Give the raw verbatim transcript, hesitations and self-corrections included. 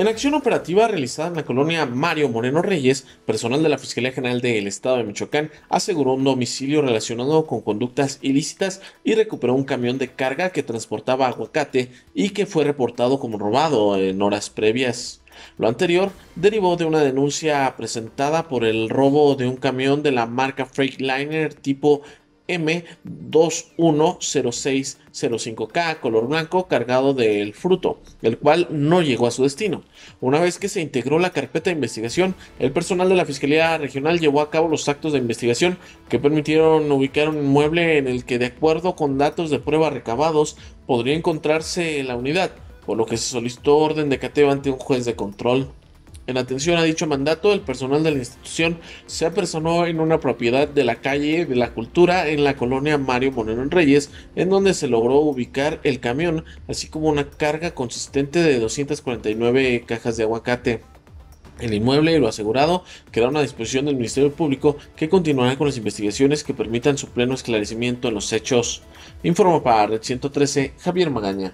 En acción operativa realizada en la colonia Mario Moreno Reyes, personal de la Fiscalía General del Estado de Michoacán aseguró un domicilio relacionado con conductas ilícitas y recuperó un camión de carga que transportaba aguacate y que fue reportado como robado en horas previas. Lo anterior derivó de una denuncia presentada por el robo de un camión de la marca Freightliner tipo M dos uno cero seis cero cinco K color blanco cargado del fruto, el cual no llegó a su destino. Una vez que se integró la carpeta de investigación, el personal de la Fiscalía Regional llevó a cabo los actos de investigación que permitieron ubicar un inmueble en el que, de acuerdo con datos de prueba recabados, podría encontrarse la unidad, por lo que se solicitó orden de cateo ante un juez de control. En atención a dicho mandato, el personal de la institución se apersonó en una propiedad de la calle De la Cultura en la colonia Mario Moreno Reyes, en donde se logró ubicar el camión, así como una carga consistente de doscientas cuarenta y nueve cajas de aguacate. El inmueble y lo asegurado quedaron a disposición del Ministerio Público, que continuará con las investigaciones que permitan su pleno esclarecimiento en los hechos. Informó para Red ciento trece, Javier Magaña.